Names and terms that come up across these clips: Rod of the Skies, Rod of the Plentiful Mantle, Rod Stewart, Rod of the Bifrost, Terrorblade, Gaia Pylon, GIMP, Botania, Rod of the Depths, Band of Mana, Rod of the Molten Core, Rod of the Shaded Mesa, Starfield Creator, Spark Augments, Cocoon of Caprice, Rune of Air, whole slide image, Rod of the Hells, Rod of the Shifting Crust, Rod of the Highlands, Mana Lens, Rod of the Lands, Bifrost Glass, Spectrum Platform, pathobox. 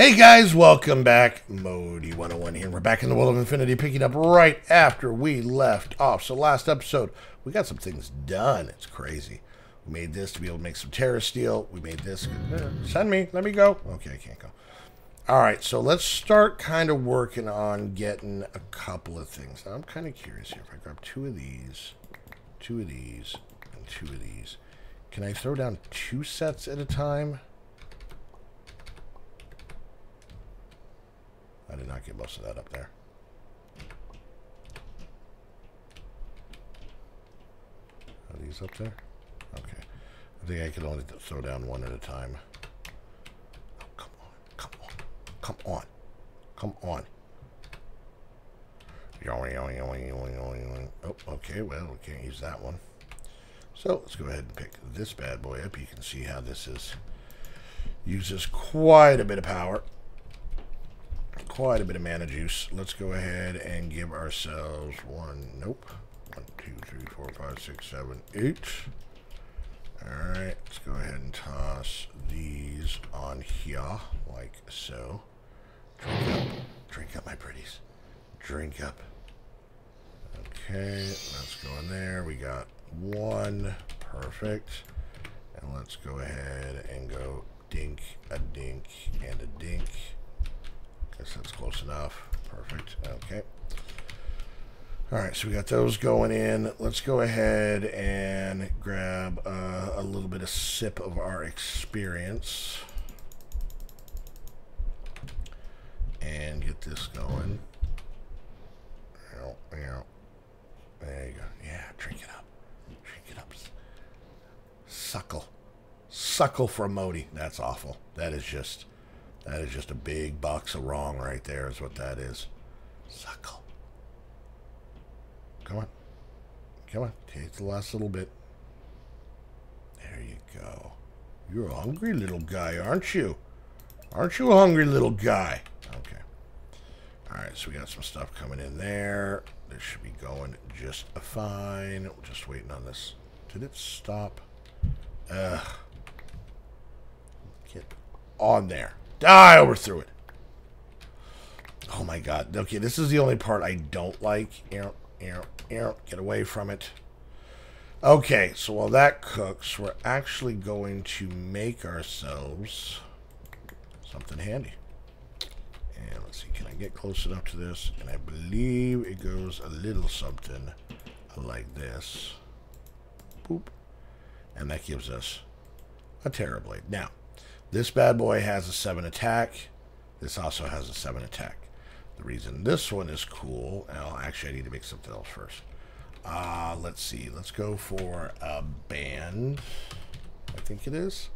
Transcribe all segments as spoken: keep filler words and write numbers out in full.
Hey guys, welcome back. Modii one oh one here. We're back in the world of infinity, picking up right after we left off. So last episode, we got some things done. It's crazy. We made this to be able to make some terra steel. We made this. Send me. Let me go. Okay, I can't go. All right, so let's start kind of working on getting a couple of things. Now, I'm kind of curious here. If I grab two of these, two of these, and two of these, can I throw down two sets at a time? I did not get most of that up there. Are these up there? Okay. I think I can only throw down one at a time. Oh, come on. Come on. Come on. Come on. Oh, okay. Well, we can't use that one. So let's go ahead and pick this bad boy up. You can see how this is uses quite a bit of power. Quite a bit of mana juice. Let's go ahead and give ourselves one. Nope. One, two, three, four, five, six, seven, eight. Alright, let's go ahead and toss these on here, like so. Drink up. Drink up, my pretties. Drink up. Okay, let's go in there. We got one. Perfect. And let's go ahead and go dink, a dink, and a dink. That's close enough. Perfect. Okay. All right, so we got those going in. Let's go ahead and grab uh, a little bit of sip of our experience and get this going. There you go. Yeah, drink it up. Drink it up. Suckle. Suckle from Modi. That's awful. That is just... That is just a big box of wrong right there is what that is. Suckle. Come on. Come on. Take the last little bit. There you go. You're a hungry little guy, aren't you? Aren't you a hungry little guy? Okay. Alright, so we got some stuff coming in there. This should be going just fine. We're just waiting on this. Did it stop? Ugh. Get on there. Ah, I overthrew it. Oh my god. Okay, this is the only part I don't like. Ew, ew, ew. Get away from it. Okay, so while that cooks, we're actually going to make ourselves something handy. And let's see, can I get close enough to this? And I believe it goes a little something like this. Boop. And that gives us a Terrorblade. Now, this bad boy has a seven attack. This also has a seven attack. The reason this one is cool... Well, actually, I need to make something else first. Uh, let's see. Let's go for a band. I think it is.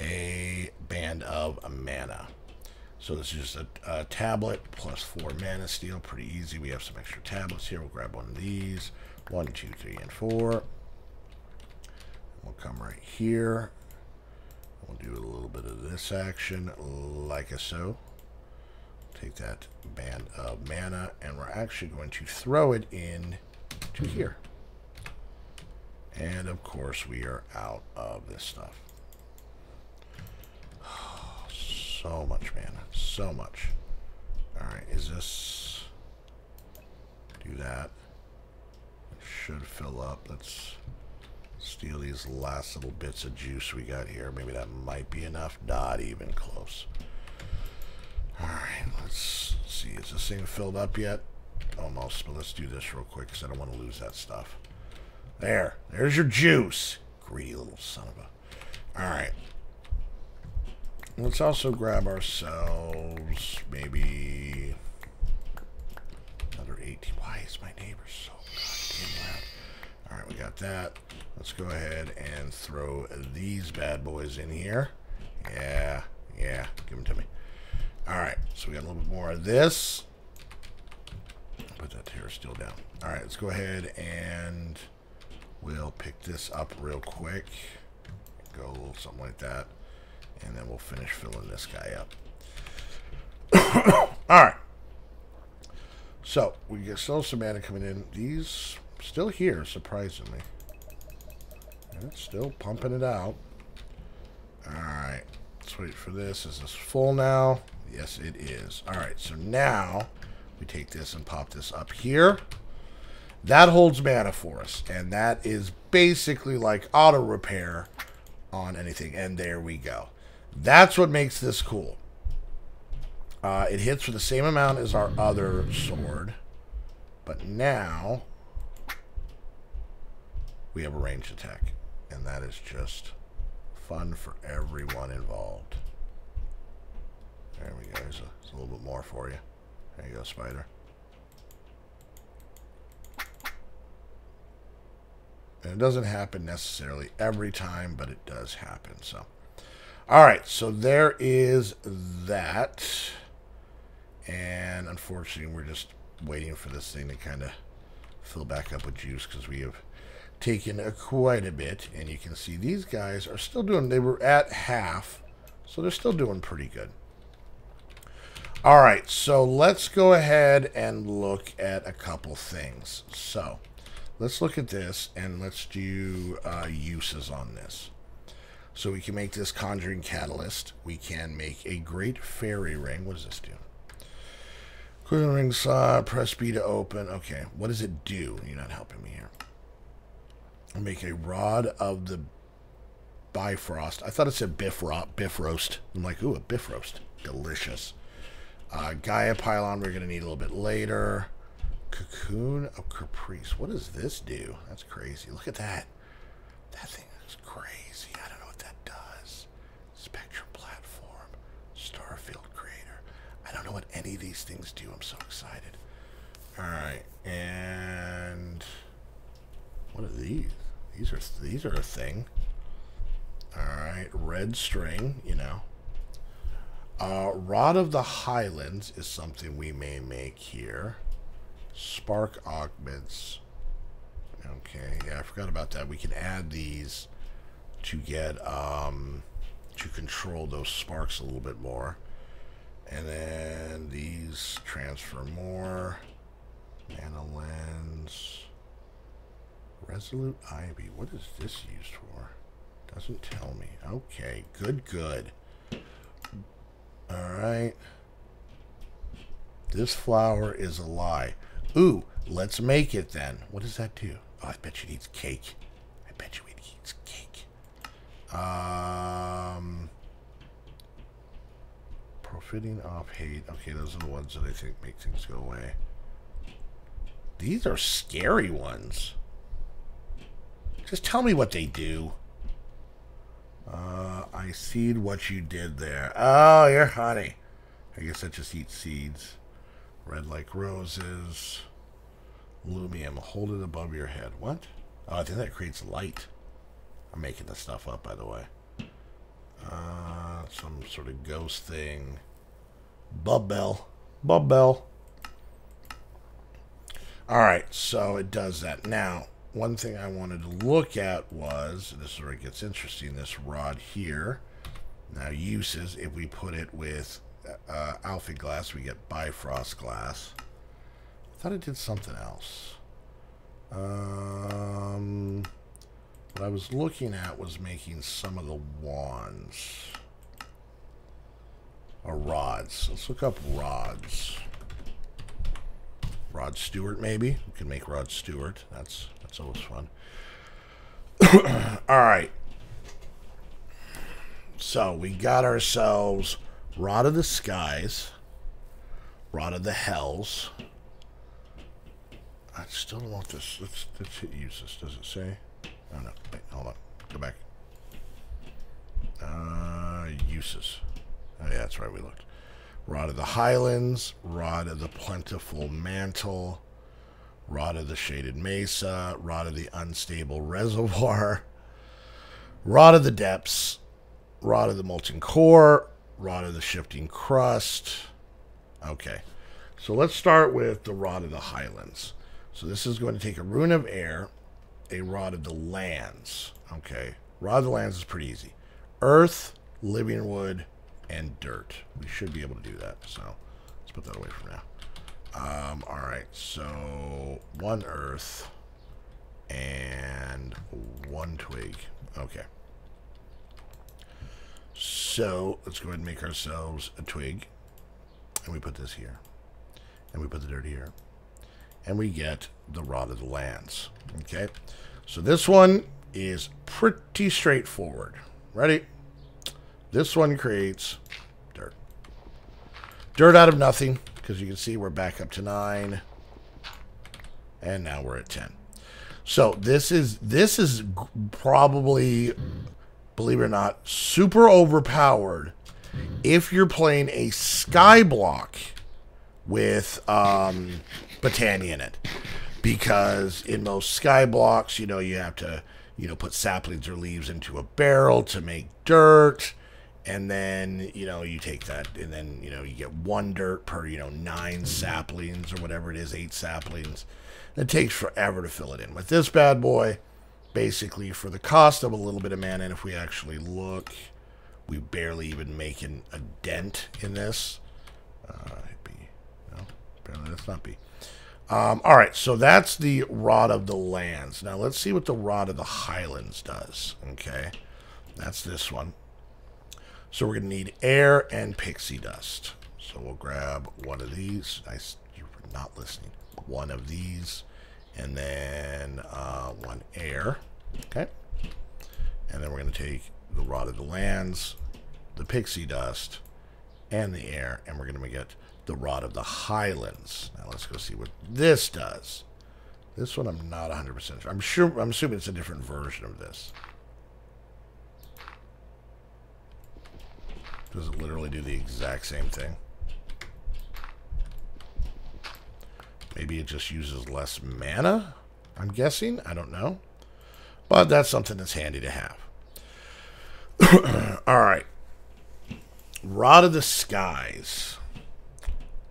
A band of mana. So this is just a, a tablet plus four mana steel. Pretty easy. We have some extra tablets here. We'll grab one of these. One, two, three, and four. We'll come right here. We'll do a little bit of this action, like so. Take that band of mana, and we're actually going to throw it in to here. And, of course, we are out of this stuff. Oh, so much mana. So much. Alright, is this... Do that. It should fill up. Let's... Steal these last little bits of juice we got here. Maybe that might be enough. Not even close. Alright, let's see. Is this thing filled up yet? Almost, but let's do this real quick because I don't want to lose that stuff. There. There's your juice. Greedy little son of a... Alright. Let's also grab ourselves maybe another eighteen. Why is my neighbor so goddamn loud? Alright, we got that. Let's go ahead and throw these bad boys in here. Yeah, yeah, give them to me. Alright, so we got a little bit more of this. Put that terror steel down. Alright, let's go ahead and we'll pick this up real quick. Go a little something like that. And then we'll finish filling this guy up. Alright. So, we get some mana coming in. These... Still here, surprisingly. And it's still pumping it out. Alright. Let's wait for this. Is this full now? Yes, it is. All right, so now we take this and pop this up here. That holds mana for us, and that is basically like auto repair on anything, and there we go. That's what makes this cool. Uh, it hits for the same amount as our other sword, but now we have a ranged attack, and that is just fun for everyone involved. There we go. There's a, there's a little bit more for you. There you go, spider. And it doesn't happen necessarily every time, but it does happen. So, all right. So there is that. And unfortunately, we're just waiting for this thing to kind of fill back up with juice because we have taken a, quite a bit. And you can see these guys are still doing, they were at half, so they're still doing pretty good. All right, so let's go ahead and look at a couple things. So let's look at this and let's do uh, uses on this. So we can make this Conjuring Catalyst. We can make a Great Fairy Ring. What does this do? Quick ring slot, press B to open. Okay, what does it do? You're not helping me here. Make a Rod of the Bifrost. I thought it said Bifrost. Bifrost. I'm like, ooh, a Bifrost. Delicious. Uh, Gaia Pylon, we're going to need a little bit later. Cocoon of Caprice. What does this do? That's crazy. Look at that. That thing is crazy. I don't know what that does. Spectrum Platform. Starfield Creator. I don't know what any of these things do. I'm so excited. All right. And what are these? These are, these are a thing. All right. Red string, you know. Uh, Rod of the Highlands is something we may make here. Spark Augments. Okay, yeah, I forgot about that. We can add these to get, um, to control those sparks a little bit more. And then these transfer more. Mana Lens. Resolute Ivy. What is this used for? Doesn't tell me. Okay, good, good. Alright. This flower is a lie. Ooh, let's make it then. What does that do? Oh, I bet you it eats cake. I bet you it eats cake. Um, profiting off hate. Okay, those are the ones that I think make things go away. These are scary ones. Just tell me what they do. Uh, I seed what you did there. Oh, you're honey. I guess I just eat seeds. Red like roses. Lumium. Hold it above your head. What? Oh, I think that creates light. I'm making this stuff up, by the way. Uh, some sort of ghost thing. Bubble. Bubble. Alright, so it does that. Now, one thing I wanted to look at was, this is where it gets interesting, this rod here. Now uses, if we put it with uh, alpha glass, we get Bifrost Glass. I thought it did something else. Um, what I was looking at was making some of the wands. Or rods. Let's look up rods. Rod Stewart, maybe. We can make Rod Stewart. That's that's always fun. All right. So we got ourselves Rod of the Skies, Rod of the Hells. I still don't want this. Let's, let's hit use this. Does it say? Oh, no. Wait, hold on. Go back. Uh, uses. Oh, yeah, that's right. We looked. Rod of the Highlands, Rod of the Plentiful Mantle, Rod of the Shaded Mesa, Rod of the Unstable Reservoir, Rod of the Depths, Rod of the Molten Core, Rod of the Shifting Crust. Okay, so let's start with the Rod of the Highlands. So this is going to take a Rune of Air, a Rod of the Lands. Okay, Rod of the Lands is pretty easy. Earth, Living Wood, and dirt. We should be able to do that, so let's put that away for now. Um, alright, so one earth and one twig. Okay. So let's go ahead and make ourselves a twig. and we put this here, and we put the dirt here, and we get the Rod of the Lands. Okay, so this one is pretty straightforward. Ready? This one creates dirt. Dirt out of nothing, because you can see we're back up to nine, and now we're at ten. So this is this is probably, believe it or not, super overpowered if you're playing a sky block with um, Botania in it, because in most sky blocks, you know, you have to, you know, put saplings or leaves into a barrel to make dirt, and then, you know, you take that, and then, you know, you get one dirt per, you know, nine saplings or whatever it is, eight saplings. It takes forever to fill it in. With this bad boy, basically for the cost of a little bit of mana, and if we actually look, we barely even make an, a dent in this. Uh, B. No, apparently that's not B. Um, all right, so that's the Rod of the Lands. Now let's see what the Rod of the Highlands does. Okay, that's this one. So we're going to need air and pixie dust. So we'll grab one of these. I, you were not listening. One of these, and then uh, one air. Okay, and then we're going to take the Rod of the Lands, the pixie dust, and the air, and we're going to get the Rod of the Highlands. Now let's go see what this does. This one I'm not one hundred percent sure. I'm sure I'm assuming it's a different version of this. Does it literally do the exact same thing? Maybe it just uses less mana, I'm guessing. I don't know. But that's something that's handy to have. All right. Rod of the Skies.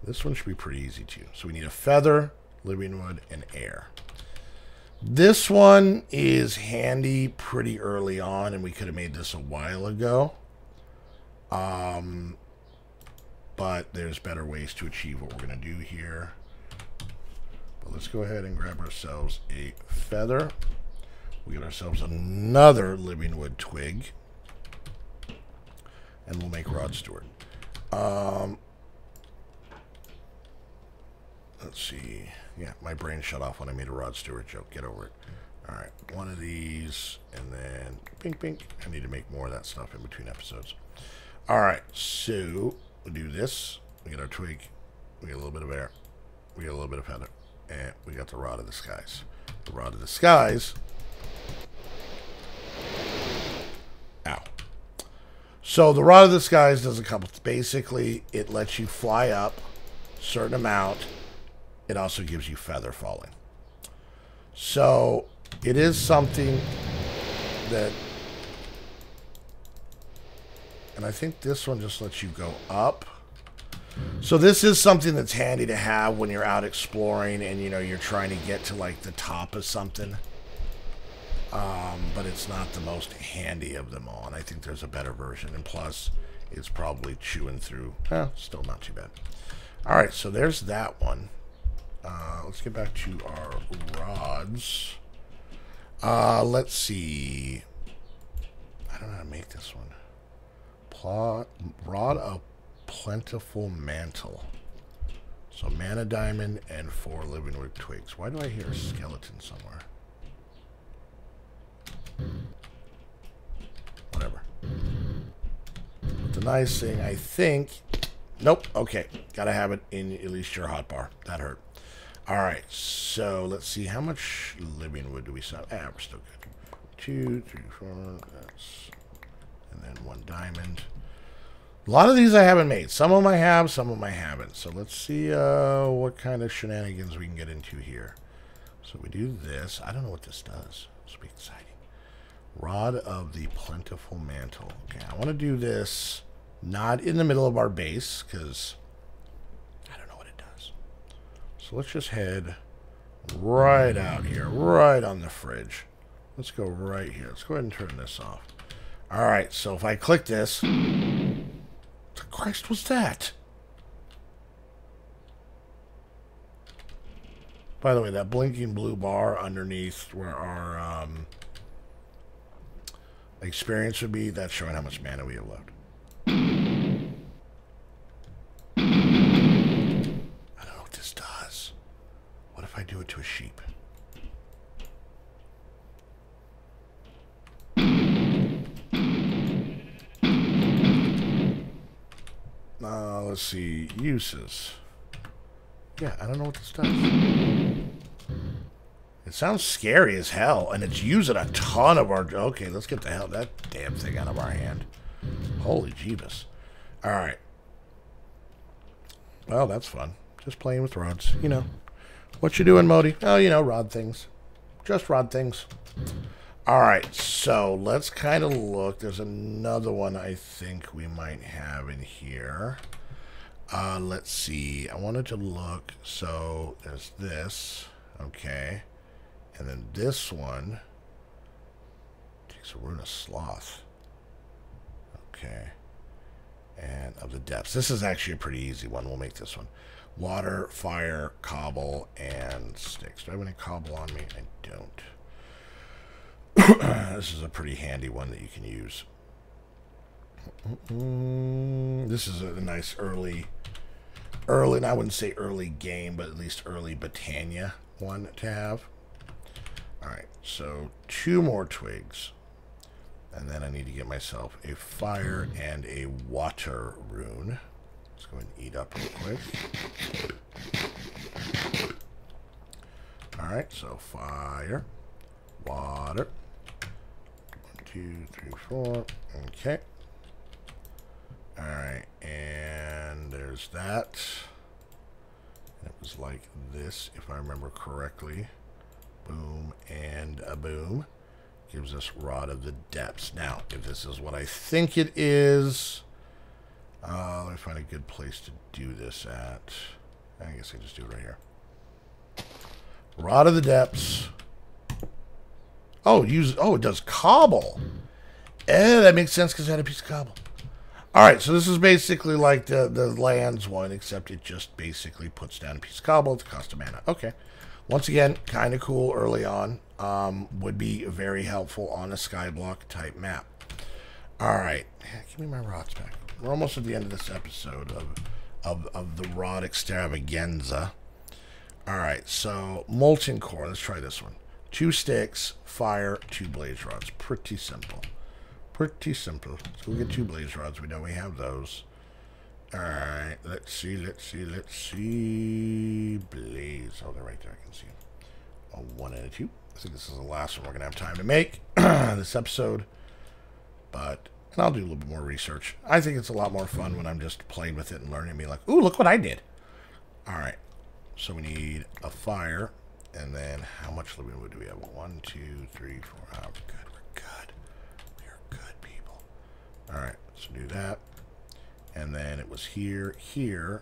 This one should be pretty easy, too. So we need a feather, living wood, and air. This one is handy pretty early on, and we could have made this a while ago. Um, but there's better ways to achieve what we're going to do here. But let's go ahead and grab ourselves a feather. We get ourselves another living wood twig. And we'll make Rod Stewart. Um, let's see. Yeah, my brain shut off when I made a Rod Stewart joke. Get over it. All right, one of these. And then, pink, pink. I need to make more of that stuff in between episodes. All right, so we'll do this. We get our twig. We get a little bit of air. We get a little bit of feather. And we got the Rod of the Skies. The Rod of the Skies. Ow. So the Rod of the Skies does a couple. Basically, it lets you fly up a certain amount. It also gives you feather falling. So it is something that... And I think this one just lets you go up. So this is something that's handy to have when you're out exploring and, you know, you're trying to get to, like, the top of something. Um, but it's not the most handy of them all, and I think there's a better version. And plus, it's probably chewing through. Eh, still not too bad. All right, so there's that one. Uh, let's get back to our rods. Uh, let's see. I don't know how to make this one. Plot, rod of Plentiful Mantle. So mana diamond and four living wood twigs. Why do I hear a skeleton somewhere? Whatever. But the nice thing, I think... Nope. Okay. Gotta have it in at least your hotbar. That hurt. Alright. So, let's see. How much living wood do we sell? Ah, we're still good. Two, three, four. That's... And then one diamond. A lot of these I haven't made. Some of them I have, some of them I haven't. So let's see uh, what kind of shenanigans we can get into here. So we do this. I don't know what this does. This will be exciting. Rod of the Plentiful Mantle. Okay, I want to do this not in the middle of our base because I don't know what it does. So let's just head right out here, right on the fridge. Let's go right here. Let's go ahead and turn this off. All right, so if I click this... What the Christ was that? By the way, that blinking blue bar underneath where our um, experience would be, that's showing how much mana we have left. if I do it to a sheep? Uh, let's see. Uses. Yeah, I don't know what this does. It sounds scary as hell, and it's using a ton of our... Okay, let's get the hell that damn thing out of our hand. Holy Jeebus. All right. Well, that's fun. Just playing with rods, you know. What you doing, Modi? Oh, you know, rod things. Just rod things. All right, so let's kind of look. There's another one I think we might have in here. Uh, let's see. I wanted to look. So there's this. Okay. And then this one takes a rune of sloth. Okay. And of the depths. This is actually a pretty easy one. We'll make this one. Water, fire, cobble, and sticks. Do I have any cobble on me? I don't. This is a pretty handy one that you can use. Mm-mm. This is a nice early, early, and I wouldn't say early game, but at least early Botania one to have. All right, so two more twigs. And then I need to get myself a fire and a water rune. Let's go ahead and eat up real quick. All right, so fire, water. One, two, three, four. Okay. All right, and there's that. It was like this, if I remember correctly. Boom and a boom. Gives us Rod of the Depths. Now, if this is what I think it is, uh, let me find a good place to do this at. I guess I just do it right here. Rod of the Depths. Oh, use. Oh, it does cobble. Eh, that makes sense because I had a piece of cobble. Alright, so this is basically like the, the lands one, except it just basically puts down a piece of cobble to cost a mana. Okay. Once again, kind of cool early on. Um, would be very helpful on a skyblock type map. Alright. Give me my rods back. We're almost at the end of this episode of, of, of the Rod Extravaganza. Alright, so Molten Core. Let's try this one. Two sticks, fire, two blaze rods. Pretty simple. Pretty simple. So we'll get two blaze rods. We know we have those. Alright, let's see, let's see, let's see. Blaze. Oh, they're right there. I can see them. A one and a two. I think this is the last one we're going to have time to make this episode. But, and I'll do a little bit more research. I think it's a lot more fun when I'm just playing with it and learning and being like, ooh, look what I did. Alright, so we need a fire. And then how much do we have? One, two, three, four. Oh, good. We're good. Alright, so do that. And then it was here, here,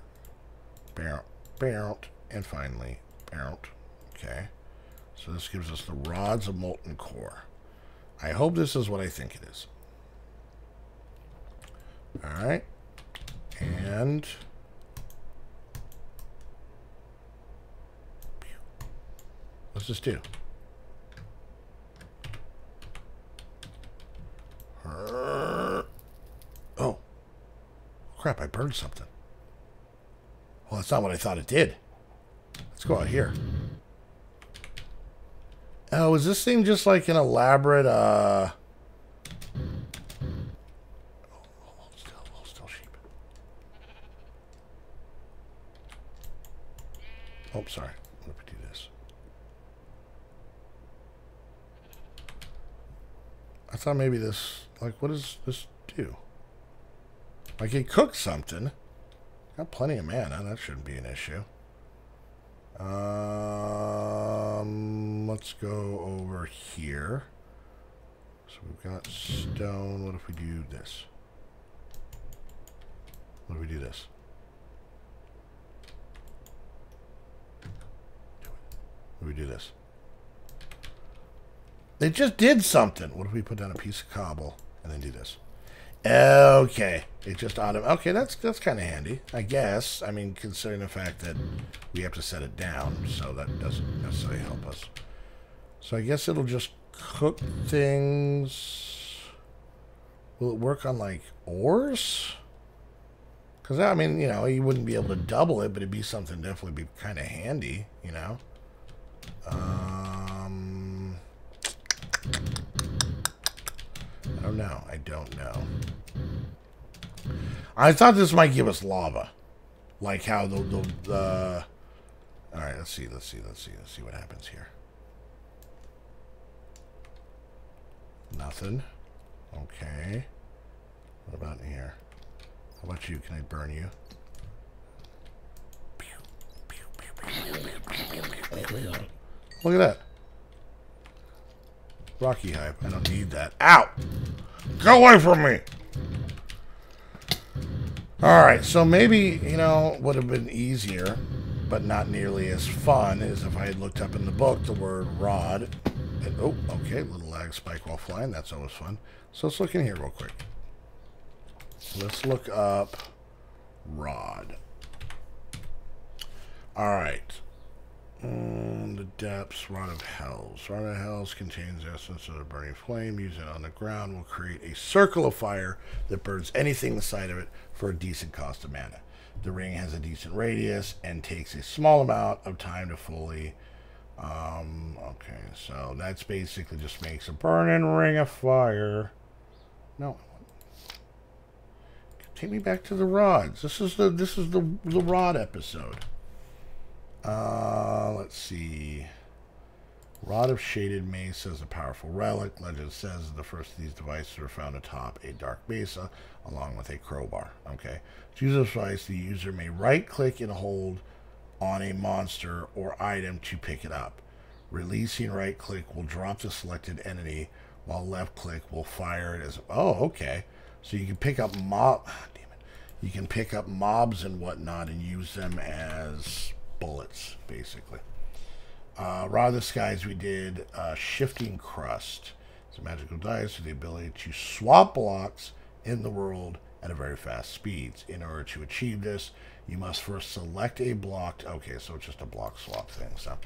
barrel, barrel, and finally, barrel. Okay. So this gives us the Rods of Molten Core. I hope this is what I think it is. Alright. And. What's this do? Her. Oh. Crap, I burned something. Well, that's not what I thought it did. Let's go out here. Oh, is this thing just like an elaborate, uh... Oh, hold still, hold still, sheep. Oh, sorry. Let me do this. I thought maybe this... Like, what does this do? Like, it cooked something. Got plenty of mana. That shouldn't be an issue. Um, let's go over here. So we've got stone. What if we do this? What if we do this? What if we do this? They just did something. What if we put down a piece of cobble? And then do this. Okay. It just auto. Okay, that's that's kind of handy, I guess. I mean, considering the fact that we have to set it down, so that doesn't necessarily help us. So I guess it'll just cook things. Will it work on, like, ores? Because, I mean, you know, you wouldn't be able to double it, but it'd be something definitely be kind of handy, you know? Um, I don't know. I don't know. I thought this might give us lava. Like how the... the, the... Alright, let's see, let's see, let's see, let's see what happens here. Nothing. Okay. What about in here? How about you? Can I burn you? Look at that. Rocky hype. I don't need that. Ow! Get away from me! Alright, so maybe, you know, would have been easier, but not nearly as fun, is if I had looked up in the book the word rod. And, oh, okay, little lag spike while flying. That's always fun. So let's look in here real quick. Let's look up rod. Alright. Mm, the depths, Rod of Hells. Rod of Hells contains the essence of a burning flame. Use it on the ground. Will create a circle of fire that burns anything the side of it for a decent cost of mana. The ring has a decent radius and takes a small amount of time to fully... Um, okay, so that's basically just makes a burning ring of fire. No. Take me back to the rods. This is the this is the the rod episode. Uh, let's see. Rod of Shaded Mesa is a powerful relic. Legend says the first of these devices were found atop a dark mesa along with a crowbar. Okay. To use this device, the user may right-click and hold on a monster or item to pick it up. Releasing right click will drop the selected entity, while left click will fire it as... Oh, okay. So you can pick up mob... Ah, damn it. You can pick up mobs and whatnot and use them as bullets, basically. Uh, Rod of the Skies, we did uh, Shifting Crust. It's a magical dice with the ability to swap blocks in the world at a very fast speeds. In order to achieve this, you must first select a block. Okay, so it's just a block swap thing. So,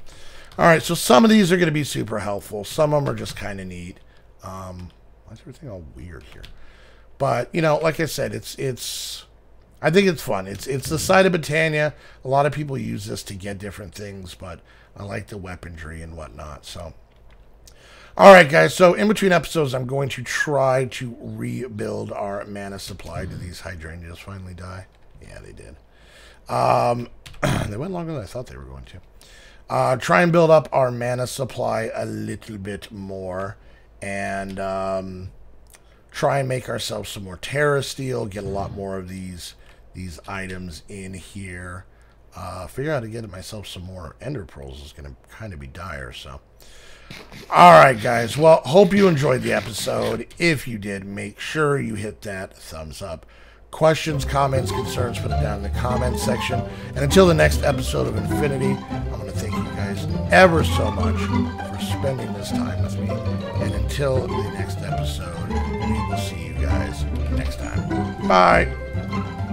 all right, so some of these are going to be super helpful. Some of them are just kind of neat. Um, why is everything all weird here? But, you know, like I said, it's it's. I think it's fun. It's it's the side of Botania. A lot of people use this to get different things, but I like the weaponry and whatnot. So, alright guys, so in between episodes, I'm going to try to rebuild our mana supply. Did these hydrangeas finally die? Yeah, they did. Um, they went longer than I thought they were going to. Uh, try and build up our mana supply a little bit more. And um, try and make ourselves some more Terra Steel. Get a lot more of these, these items in here. Uh, figure out how to get myself some more Ender Pearls is going to kind of be dire, so... Alright guys, well, hope you enjoyed the episode. If you did, make sure you hit that thumbs up. Questions, comments, concerns, put it down in the comments section. And until the next episode of Infinity, I want to thank you guys ever so much for spending this time with me. And until the next episode, we will see you guys next time. Bye!